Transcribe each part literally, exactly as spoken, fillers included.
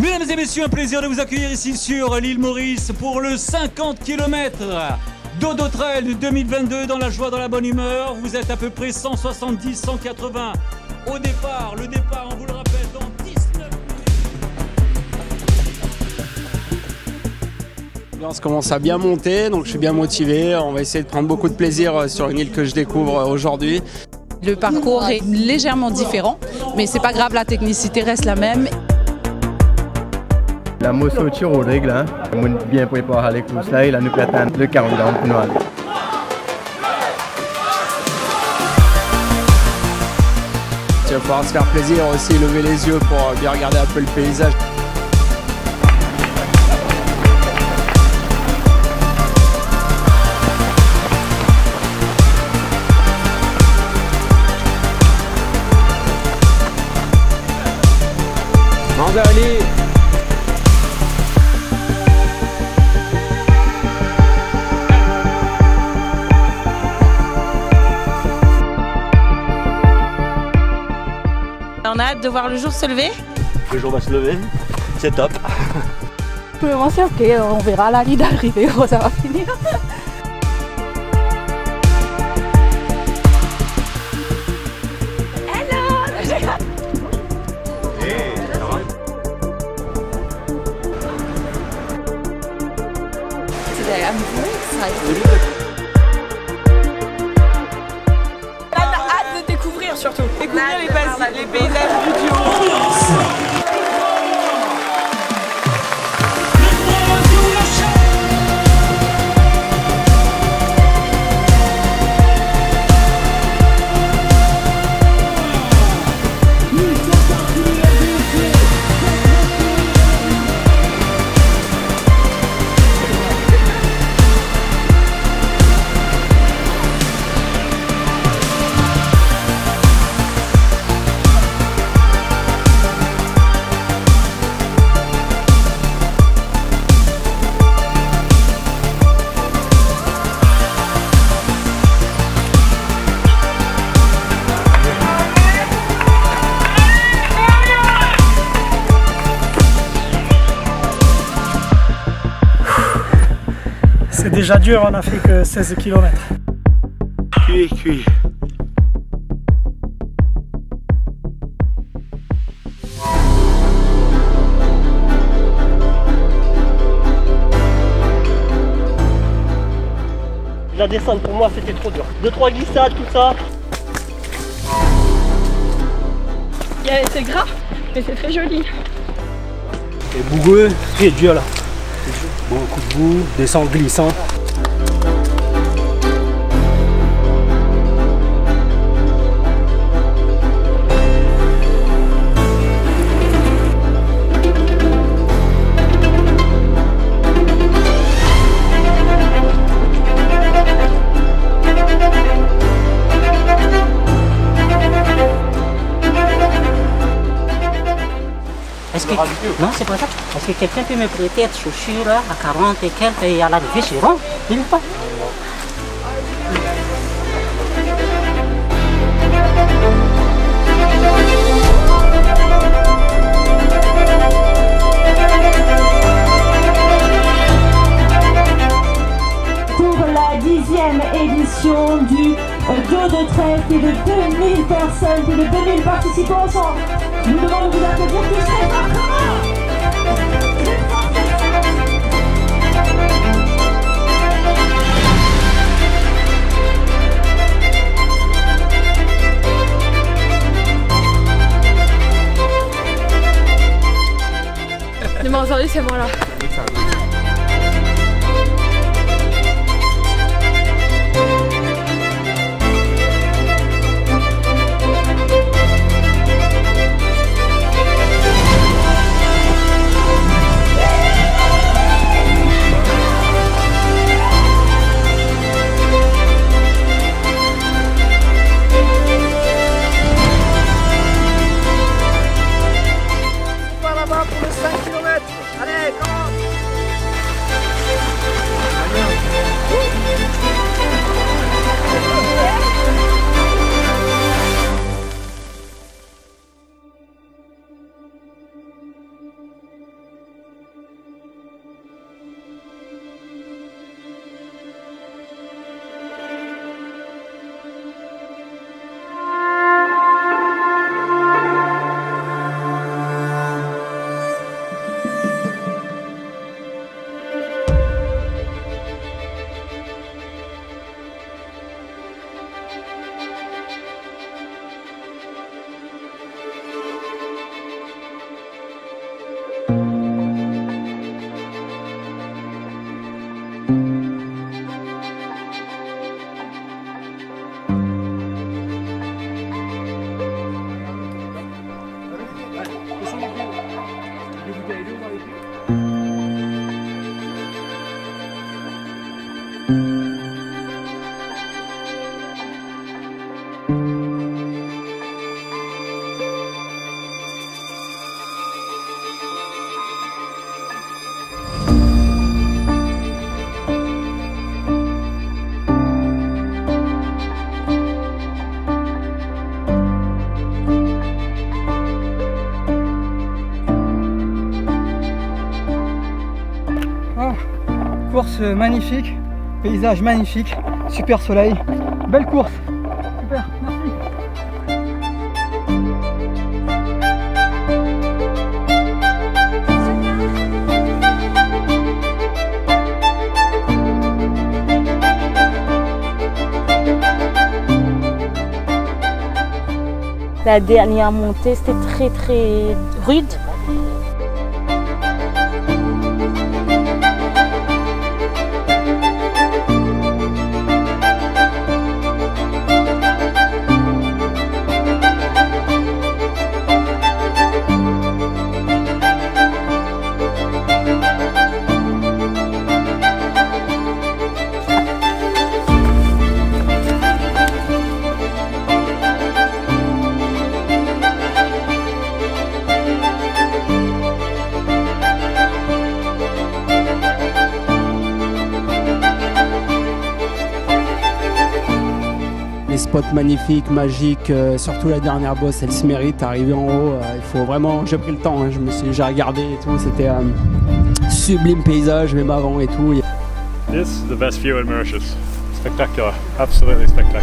Mesdames et messieurs, un plaisir de vous accueillir ici sur l'île Maurice pour le cinquante kilomètres Dodo Trail de deux mille vingt-deux. Dans la joie, dans la bonne humeur, vous êtes à peu près cent soixante-dix à cent quatre-vingts au départ. Le départ, on vous le rappelle, dans dix-neuf minutes. On se commence à bien monter, donc je suis bien motivé. On va essayer de prendre beaucoup de plaisir sur une île que je découvre aujourd'hui. Le parcours est légèrement différent, mais c'est pas grave, la technicité reste la même. La motion tire au règle, hein. On est bien préparé pour ça, et là nous attendons le quarante pour nous aller. Tu vas pouvoir se faire plaisir aussi, lever les yeux pour bien regarder un peu le paysage. Mandali. On a hâte de voir le jour se lever. Le jour va se lever, c'est top. Pour le moment, c'est ok, on verra la nuit d'arrivée où ça va finir. I'm very excited. On a hâte de découvrir surtout, découvrir les paysages, les paysages du duo. C'est déjà dur, on a fait que seize kilomètres. Cuit, cuit. La descente pour moi c'était trop dur. deux trois glissades, tout ça. Yeah, c'est gras, mais c'est très joli. C'est boueux, c'est dur là. Beaucoup de boue, descente glissante. Est-ce que... Non, c'est pas ça. Est-ce que quelqu'un peut me prêter de chaussures à quarante et quelques et à l'arrivée c'est rond? Il n'est pas. Pour la dixième édition du Dodo Trail, plus de deux mille personnes, plus de deux mille participants sont. Nous devons vous applaudir tous très fort. Comment ? Demain aujourd'hui, c'est moi là. Pour le cinq kilomètres. Allez, commence. Course magnifique, paysage magnifique, super soleil, belle course. Super, merci. La dernière montée, c'était très très rude. Spot magnifique, magique, euh, surtout la dernière bosse, elle se mérite. Arriver en haut, euh, il faut vraiment. J'ai pris le temps, hein, je me suis déjà regardé et tout. C'était un euh, sublime paysage, même avant et tout. This is the best view in Mauritius. Spectacular, absolutely spectacular.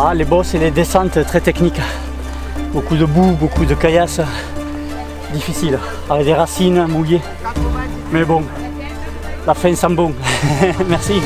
Ah, les bosses et les descentes très techniques, beaucoup de boue, beaucoup de caillasses, difficile, avec des racines mouillées, mais bon, la fin sent bon, merci.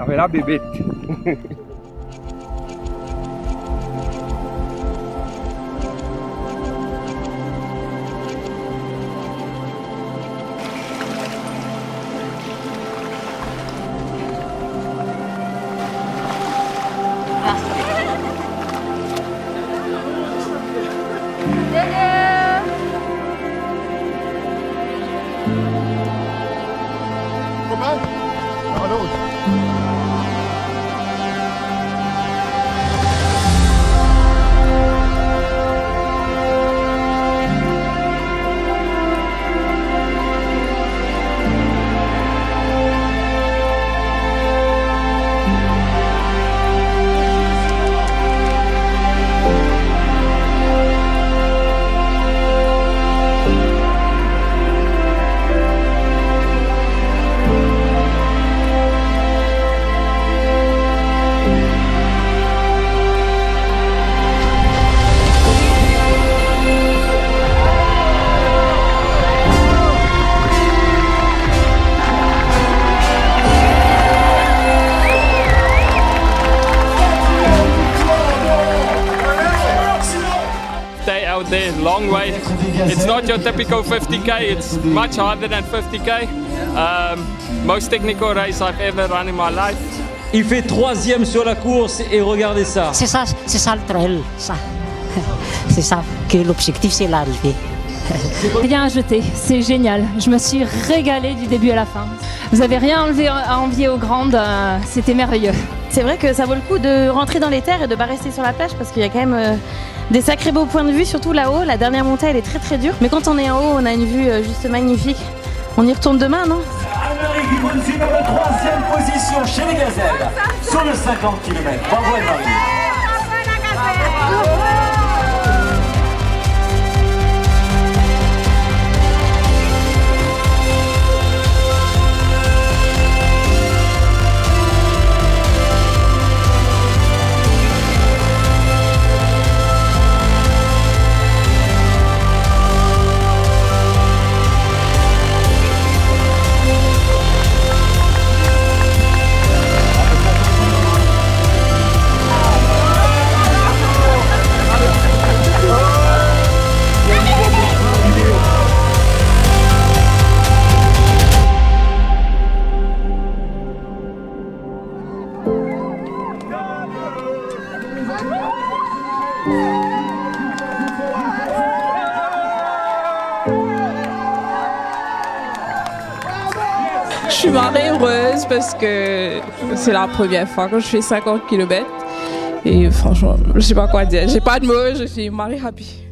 Ah mais là bébé. There, long way. It's not your typical fifty K, it's much harder than fifty K. Um, most technical race I've ever run in my life. Il fait troisième sur la course et regardez ça. C'est ça, c'est ça le trail, ça. C'est ça que l'objectif, c'est l'arrivée. Rien à jeter, c'est génial. Je me suis régalée du début à la fin. Vous n'avez rien enlevé à envier aux grandes, c'était merveilleux. C'est vrai que ça vaut le coup de rentrer dans les terres et de ne pas rester sur la plage parce qu'il y a quand même euh, des sacrés beaux points de vue, surtout là-haut. La dernière montée, elle est très très dure. Mais quand on est en haut, on a une vue euh, juste magnifique. On y retourne demain, non? Anne-Marie Guimonzi dans la troisième position chez les Gazelles sur le cinquante kilomètres. Bravo Anne-Marie. Je suis marrée heureuse parce que c'est la première fois que je fais cinquante kilomètres et franchement, je sais pas quoi dire. J'ai pas de mots, je suis marrée happy.